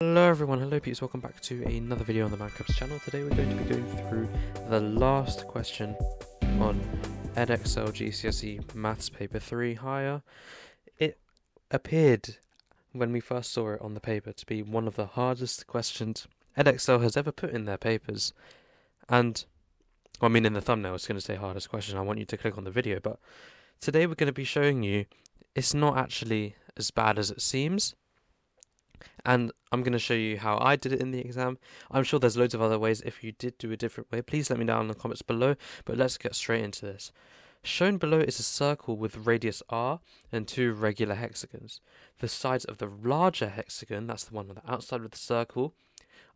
Hello everyone, hello peeps, welcome back to another video on the MAN CUBS channel. Today we're going to be going through the last question on Edexcel GCSE Maths Paper 3 Higher. It appeared when we first saw it on the paper to be one of the hardest questions Edexcel has ever put in their papers. And, well, I mean in the thumbnail it's going to say hardest question, I want you to click on the video, but today we're going to be showing you it's not actually as bad as it seems. And I'm going to show you how I did it in the exam. I'm sure there's loads of other ways. If you did do a different way, please let me know in the comments below. But let's get straight into this. Shown below is a circle with radius r and two regular hexagons. The sides of the larger hexagon, that's the one on the outside of the circle,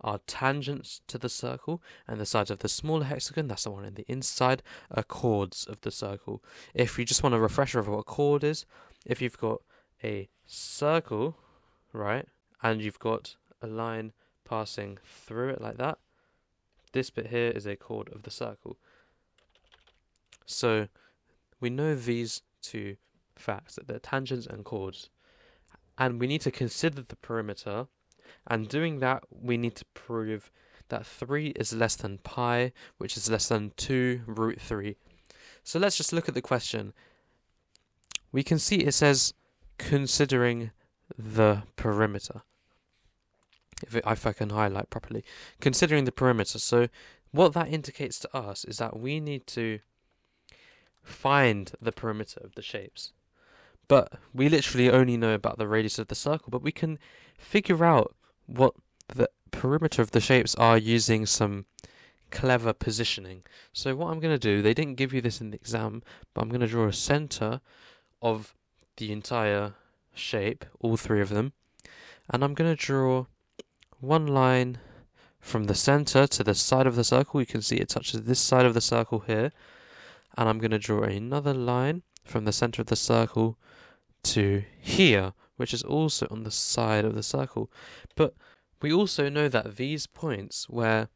are tangents to the circle, and the sides of the smaller hexagon, that's the one on the inside, are chords of the circle. If you just want a refresher of what a chord is, if you've got a circle, right, and you've got a line passing through it like that, this bit here is a chord of the circle. So we know these two facts, that they're tangents and chords. And we need to consider the perimeter, and doing that we need to prove that 3 is less than pi, which is less than 2 root 3. So let's just look at the question. We can see it says considering the perimeter. If I can highlight properly, considering the perimeter. So what that indicates to us is that we need to find the perimeter of the shapes, but we literally only know about the radius of the circle, but we can figure out what the perimeter of the shapes are using some clever positioning. So what I'm going to do, they didn't give you this in the exam, but I'm going to draw a center of the entire shape, all three of them, and I'm going to draw one line from the center to the side of the circle. You can see it touches this side of the circle here, and I'm going to draw another line from the center of the circle to here, which is also on the side of the circle. But we also know that these points where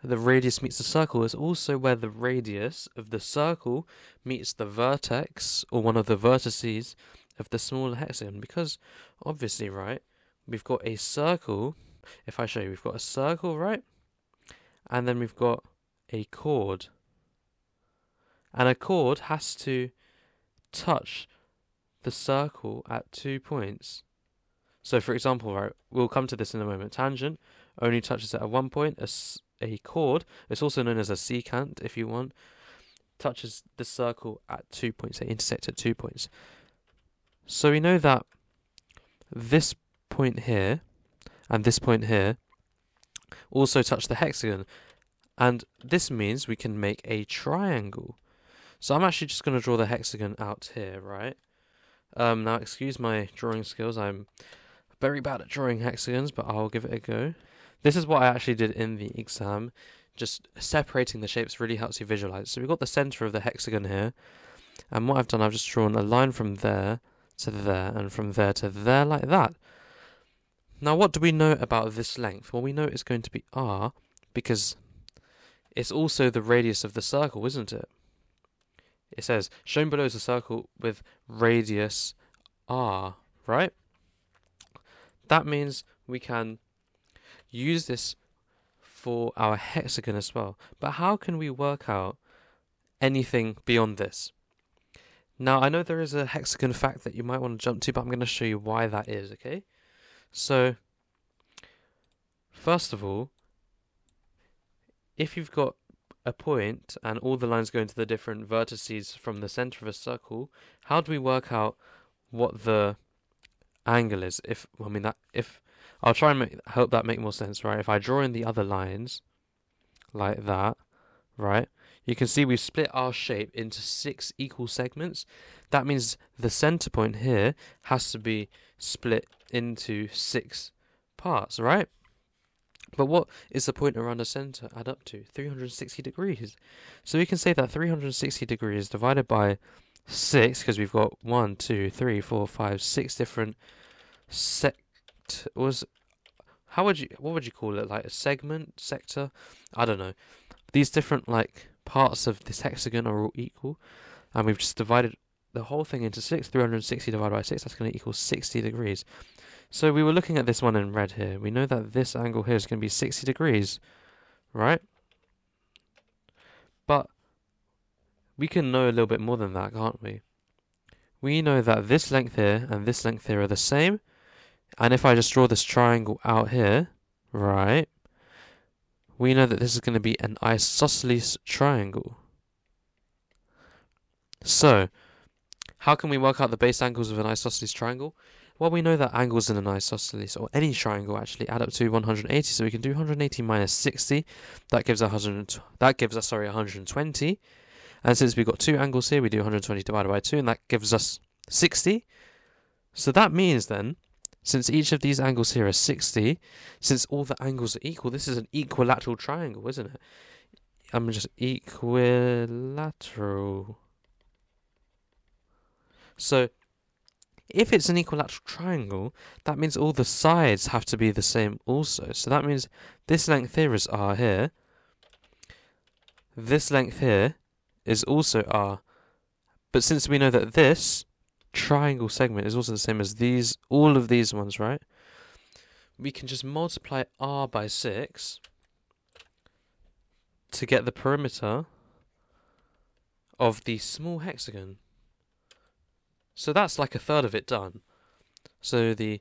the radius meets the circle is also where the radius of the circle meets the vertex, or one of the vertices of the smaller hexagon, because obviously, right, we've got a circle. If I show you, we've got a circle, right, and then we've got a chord, and a chord has to touch the circle at 2 points. So for example, right, we'll come to this in a moment, tangent only touches it at 1 point. A chord, it's also known as a secant if you want, touches the circle at 2 points, they intersect at 2 points. So we know that this point here and this point here also touch the hexagon, and this means we can make a triangle. So I'm actually just going to draw the hexagon out here, right? Now excuse my drawing skills, I'm very bad at drawing hexagons, but I'll give it a go. This is what I actually did in the exam, just separating the shapes really helps you visualize. So we've got the center of the hexagon here, and what I've done, I've just drawn a line from there to there, and from there to there, like that. Now what do we know about this length? Well, we know it's going to be r, because it's also the radius of the circle, isn't it? It says, shown below is a circle with radius r, right? That means we can use this for our hexagon as well. But how can we work out anything beyond this? Now, I know there is a hexagon fact that you might want to jump to, but I'm going to show you why that is, okay? So, first of all, if you've got a point and all the lines go into the different vertices from the center of a circle, how do we work out what the angle is? I'll try and help that make more sense, right? If I draw in the other lines like that, right, you can see we've split our shape into 6 equal segments. That means the center point here has to be split into 6 parts, right? But what is the point around the center add up to? 360 degrees. So we can say that 360 degrees divided by 6, because we've got 1, 2, 3, 4, 5, 6 different sectors. What would you call it? Like a segment, sector? I don't know. These different, like, parts of this hexagon are all equal, and we've just divided the whole thing into 6. 360 divided by 6, that's going to equal 60 degrees. So we were looking at this one in red here. We know that this angle here is going to be 60 degrees, right? But we can know a little bit more than that, can't we? We know that this length here and this length here are the same. And if I just draw this triangle out here, right, we know that this is going to be an isosceles triangle. So, how can we work out the base angles of an isosceles triangle? Well, we know that angles in an isosceles, or any triangle actually, add up to 180. So we can do 180 minus 60. That gives us 120. And since we've got two angles here, we do 120 divided by 2, and that gives us 60. So that means then, since each of these angles here are 60, since all the angles are equal, this is an equilateral triangle, isn't it? I'm just equilateral. So, if it's an equilateral triangle, that means all the sides have to be the same also. So that means this length here is r here. This length here is also r. But since we know that this triangle segment is also the same as these, all of these ones, right? We can just multiply r by 6 to get the perimeter of the small hexagon. So that's like a third of it done. So the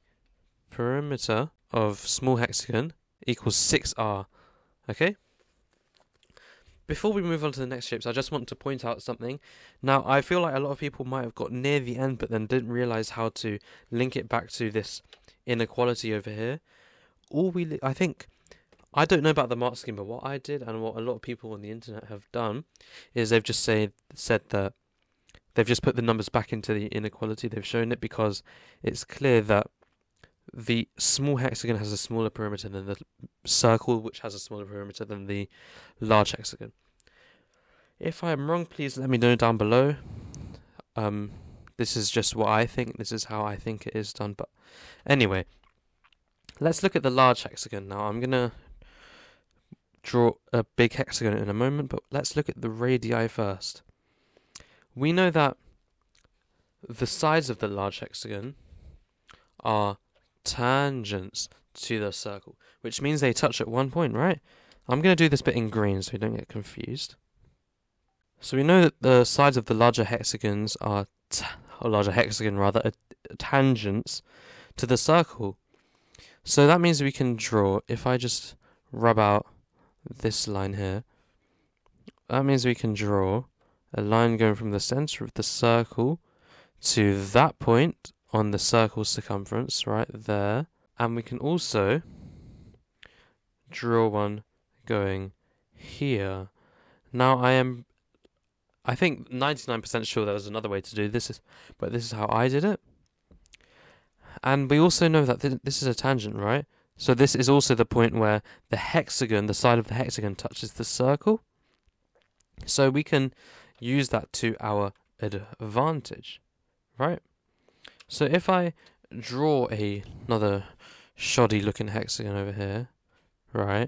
perimeter of small hexagon equals 6r, okay? Before we move on to the next shapes, I just want to point out something. Now, I feel like a lot of people might have got near the end, but then didn't realize how to link it back to this inequality over here. I think, I don't know about the mark scheme, but what I did and what a lot of people on the internet have done is they've just said that they've just put the numbers back into the inequality. They've shown it because it's clear that the small hexagon has a smaller perimeter than the circle, which has a smaller perimeter than the large hexagon. If I'm wrong, please let me know down below. This is just what I think. This is how I think it is done. But anyway, let's look at the large hexagon now. I'm going to draw a big hexagon in a moment, but let's look at the radii first. We know that the sides of the large hexagon are tangents to the circle, which means they touch at one point, right? I'm going to do this bit in green so we don't get confused. So we know that the sides of the larger hexagons are, larger hexagon rather, tangents to the circle. So that means we can draw, if I just rub out this line here, that means we can draw a line going from the center of the circle to that point on the circle's circumference, right there. And we can also draw one going here. Now I think 99% sure there was another way to do this, but this is how I did it. And we also know that this is a tangent, right? So this is also the point where the hexagon, the side of the hexagon, touches the circle. So we can use that to our advantage, right? So if I draw another shoddy looking hexagon over here, right?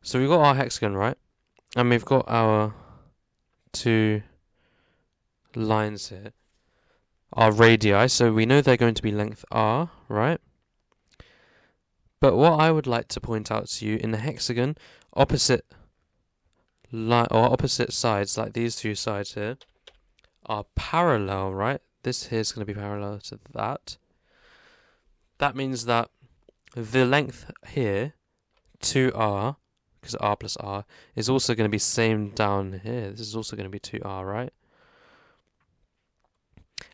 So we've got our hexagon, right? And we've got our two lines here, our radii, so we know they're going to be length r, right? But what I would like to point out to you in the hexagon, opposite sides, like these two sides here, are parallel, right? This here is going to be parallel to that. That means that the length here, 2r, because r plus r, is also going to be same down here. This is also going to be 2r, right?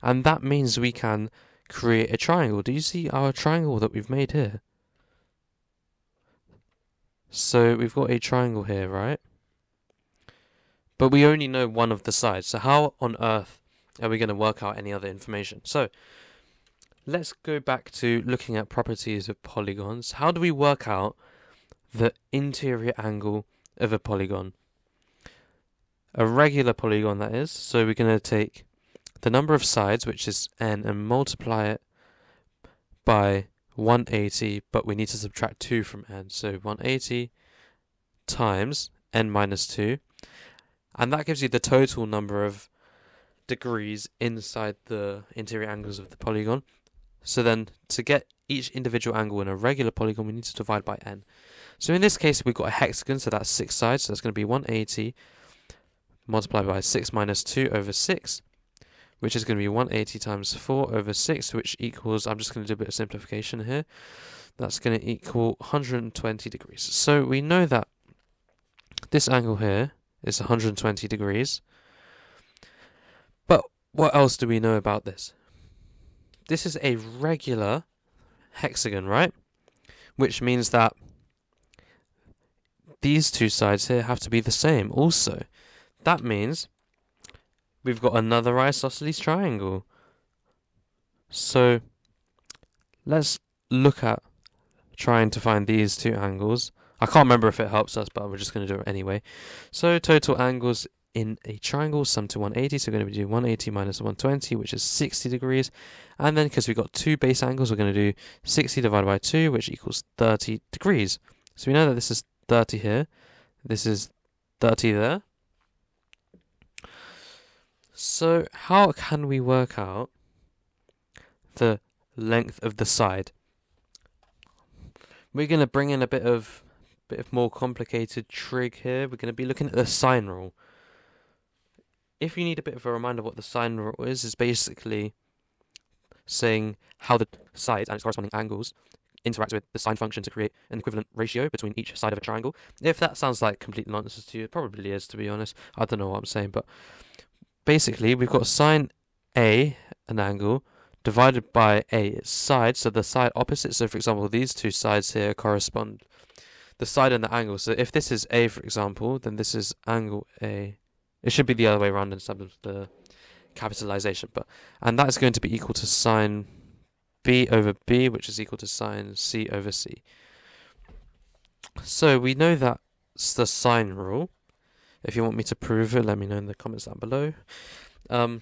And that means we can create a triangle. Do you see our triangle that we've made here? So we've got a triangle here, right? But we only know one of the sides. So how on earth are we going to work out any other information? So let's go back to looking at properties of polygons. How do we work out the interior angle of a polygon? A regular polygon, that is. So we're going to take the number of sides, which is n, and multiply it by 180, but we need to subtract 2 from n, so 180 times n minus 2, and that gives you the total number of degrees inside the interior angles of the polygon. So then to get each individual angle in a regular polygon, we need to divide by n. So in this case, we've got a hexagon, so that's 6 sides, so that's going to be 180 multiplied by 6 minus 2 over 6, which is going to be 180 times 4 over 6, which equals, I'm just going to do a bit of simplification here, that's going to equal 120 degrees. So we know that this angle here is 120 degrees, but what else do we know about this? This is a regular hexagon, right? Which means that these two sides here have to be the same also. That means we've got another isosceles triangle. So let's look at trying to find these two angles. I can't remember if it helps us, but we're just going to do it anyway. So total angles in a triangle sum to 180, so we're going to do 180 minus 120, which is 60 degrees. And then because we've got two base angles, we're going to do 60 divided by 2, which equals 30 degrees. So we know that this is 30 here, this is 30 there. So how can we work out the length of the side? We're going to bring in a bit of more complicated trig here. We're going to be looking at the sine rule. If you need a bit of a reminder what the sine rule is basically saying how the sides and its corresponding angles interact with the sine function to create an equivalent ratio between each side of a triangle. If that sounds like complete nonsense to you, it probably is, to be honest. I don't know what I'm saying, but basically we've got sine A, an angle, divided by A, its side, so the side opposite. So for example, these two sides here correspond, the side and the angle. So if this is A, for example, then this is angle A. It should be the other way around in terms of the capitalization, but and that is going to be equal to sine B over B, which is equal to sine C over C. So we know that's the sine rule. If you want me to prove it, let me know in the comments down below. And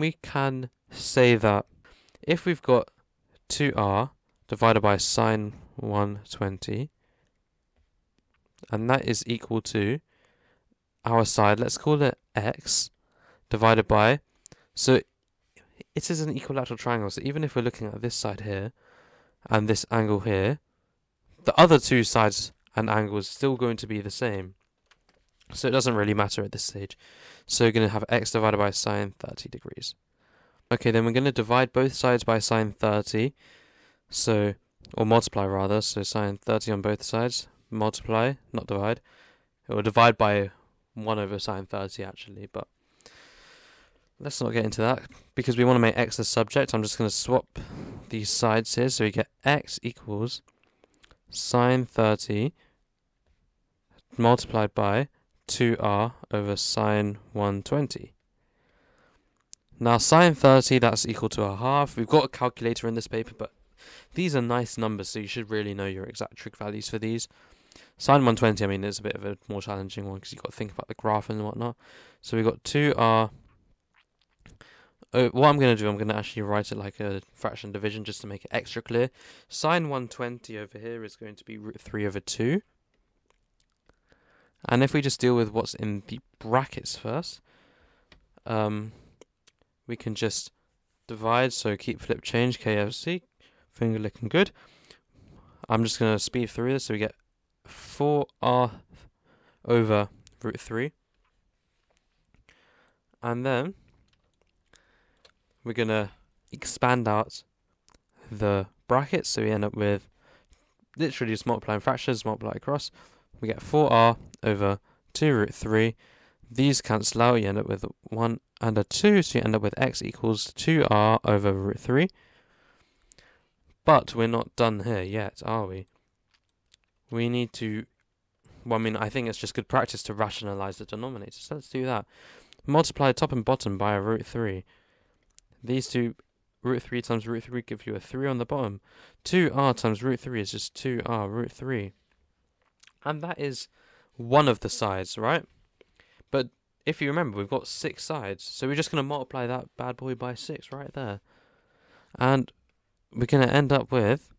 we can say that if we've got 2r divided by sine 120, and that is equal to our side, let's call it x, divided by, so it is an equilateral triangle, so even if we're looking at this side here and this angle here, the other two sides and angles still going to be the same, so it doesn't really matter at this stage. So you're going to have x divided by sine 30 degrees. Okay, then we're going to divide both sides by sine 30, so, or multiply rather, so sine 30 on both sides, multiply, not divide, or divide by 1 over sine 30 actually, but let's not get into that because we want to make x the subject. I'm just going to swap these sides here, so we get x equals sine 30 multiplied by 2r over sine 120. Now sine 30, that's equal to a half. We've got a calculator in this paper, but these are nice numbers, so you should really know your exact trig values for these. Sine 120, I mean, is a bit of a more challenging one because you've got to think about the graph and whatnot. So we've got 2r. What I'm going to do, I'm going to actually write it like a fraction division just to make it extra clear. Sine 120 over here is going to be root 3 over 2. And if we just deal with what's in the brackets first, we can just divide, so keep flip change, KFC, finger licking good. I'm just going to speed through this, so we get 4r over root 3, and then we're going to expand out the brackets, so we end up with literally just multiplying fractions, multiply across, we get 4r over 2 root 3, these cancel out, you end up with 1 and a 2, so you end up with x equals 2r over root 3, but we're not done here yet, are we? We need to, well, I mean, I think it's just good practice to rationalize the denominator, so let's do that. Multiply top and bottom by a root 3. These two, root 3 times root 3, give you a 3 on the bottom. 2r times root 3 is just 2r root 3. And that is one of the sides, right? But if you remember, we've got 6 sides, so we're just going to multiply that bad boy by 6 right there. And we're going to end up with,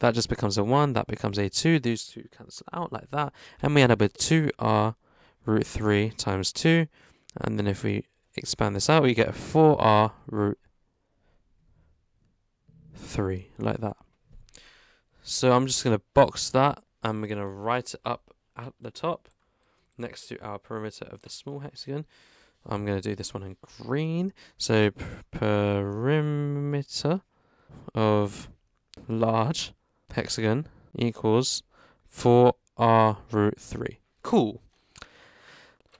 that just becomes a 1, that becomes a 2, these two cancel out like that, and we end up with 2r root 3 times 2, and then if we expand this out, we get 4r root 3, like that. So I'm just going to box that, and we're going to write it up at the top, next to our perimeter of the small hexagon. I'm going to do this one in green. So perimeter of large hexagon equals 4r root 3. Cool.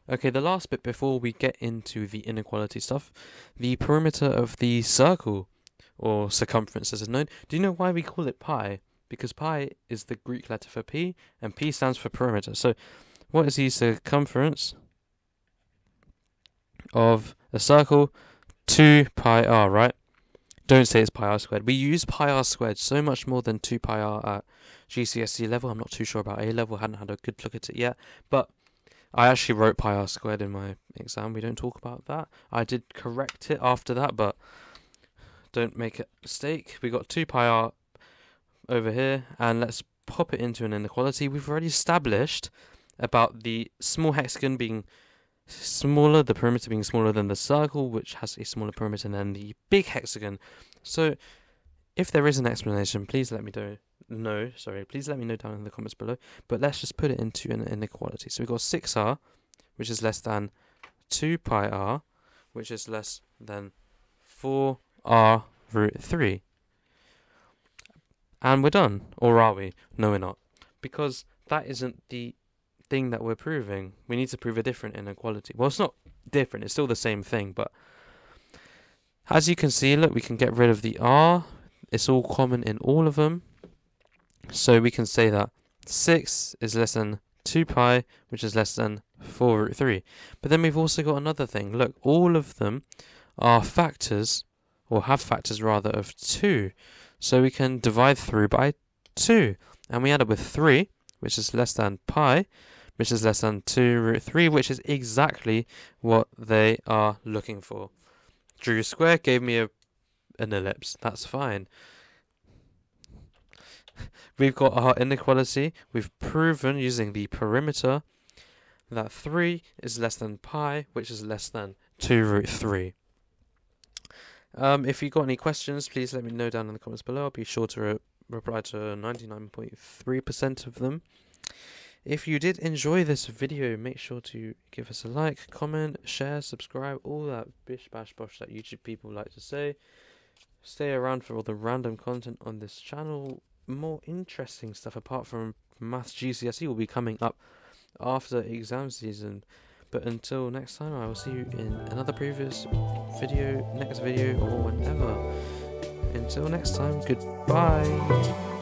Okay, the last bit before we get into the inequality stuff, the perimeter of the circle, or circumference as it's known. Do you know why we call it pi? Because pi is the Greek letter for p, and p stands for perimeter. So what is the circumference of a circle? 2 pi r, right? Don't say it's pi r squared. We use pi r squared so much more than 2 pi r at GCSE level. I'm not too sure about A level, hadn't had a good look at it yet. But I actually wrote pi r squared in my exam. We don't talk about that. I did correct it after that, but don't make a mistake. We got 2 pi r over here, and let's pop it into an inequality. We've already established about the small hexagon being smaller, the perimeter being smaller than the circle, which has a smaller perimeter than the big hexagon. So if there is an explanation, please let me know down in the comments below. But let's just put it into an inequality. So we've got 6r, which is less than 2 pi r, which is less than 4r root 3. And we're done. Or are we? No, we're not. Because that isn't the thing that we're proving. We need to prove a different inequality. Well, it's not different, it's still the same thing, but as you can see, look, we can get rid of the r. It's all common in all of them. So we can say that 6 is less than 2 pi, which is less than 4 root 3. But then we've also got another thing. Look, all of them are factors, or have factors rather, of 2. So we can divide through by 2. And we end up with 3, which is less than pi, which is less than 2 root 3, which is exactly what they are looking for. Drew square gave me an ellipse. That's fine. We've got our inequality. We've proven using the perimeter that 3 is less than pi, which is less than 2 root 3. If you've got any questions, please let me know down in the comments below. I'll be sure to reply to 99.3% of them. If you did enjoy this video, make sure to give us a like, comment, share, subscribe, all that bish bash bosh that YouTube people like to say. Stay around for all the random content on this channel. More interesting stuff apart from Maths GCSE will be coming up after exam season. But until next time, I will see you in another previous video, next video, or whenever. Until next time, goodbye.